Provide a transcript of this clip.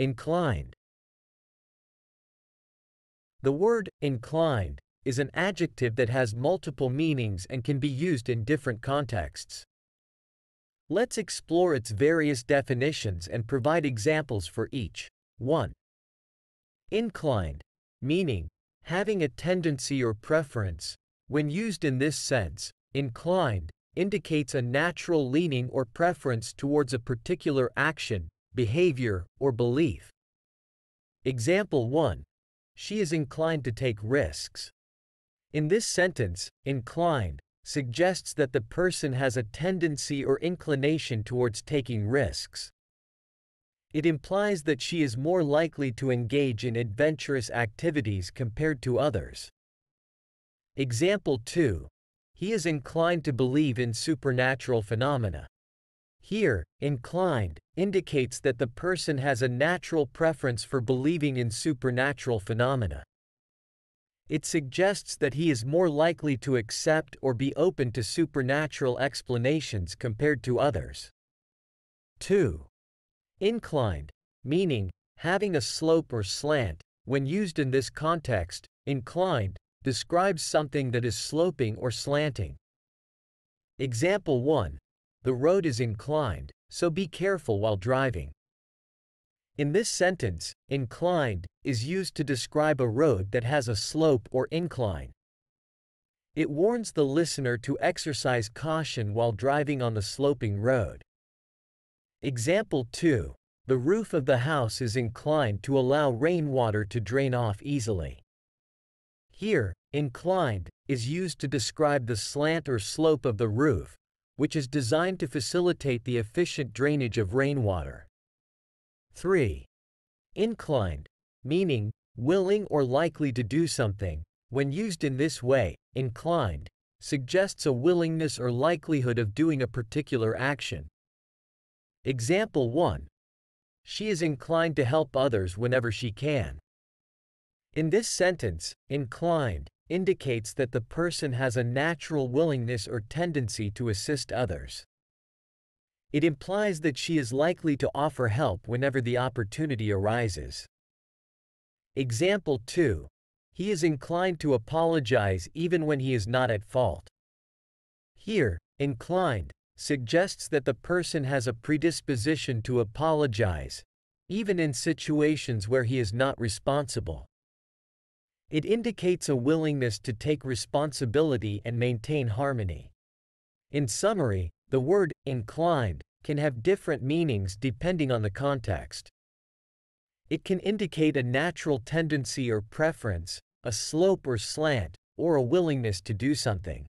Inclined. The word inclined is an adjective that has multiple meanings and can be used in different contexts. Let's explore its various definitions and provide examples for each. 1. Inclined, meaning having a tendency or preference. When used in this sense, inclined indicates a natural leaning or preference towards a particular action, behavior, or belief. Example 1. She is inclined to take risks. In this sentence, inclined suggests that the person has a tendency or inclination towards taking risks. It implies that she is more likely to engage in adventurous activities compared to others. Example 2. He is inclined to believe in supernatural phenomena. Here, inclined indicates that the person has a natural preference for believing in supernatural phenomena. It suggests that he is more likely to accept or be open to supernatural explanations compared to others. 2. Inclined, meaning having a slope or slant. When used in this context, inclined describes something that is sloping or slanting. Example 1. The road is inclined, so be careful while driving. In this sentence, inclined is used to describe a road that has a slope or incline. It warns the listener to exercise caution while driving on the sloping road. Example 2. The roof of the house is inclined to allow rainwater to drain off easily. Here, inclined is used to describe the slant or slope of the roof, which is designed to facilitate the efficient drainage of rainwater. 3. Inclined, meaning willing or likely to do something. When used in this way, inclined suggests a willingness or likelihood of doing a particular action. Example 1. She is inclined to help others whenever she can. In this sentence, inclined indicates that the person has a natural willingness or tendency to assist others. It implies that she is likely to offer help whenever the opportunity arises. Example 2. He is inclined to apologize even when he is not at fault. Here, inclined suggests that the person has a predisposition to apologize, even in situations where he is not responsible. It indicates a willingness to take responsibility and maintain harmony. In summary, the word inclined can have different meanings depending on the context. It can indicate a natural tendency or preference, a slope or slant, or a willingness to do something.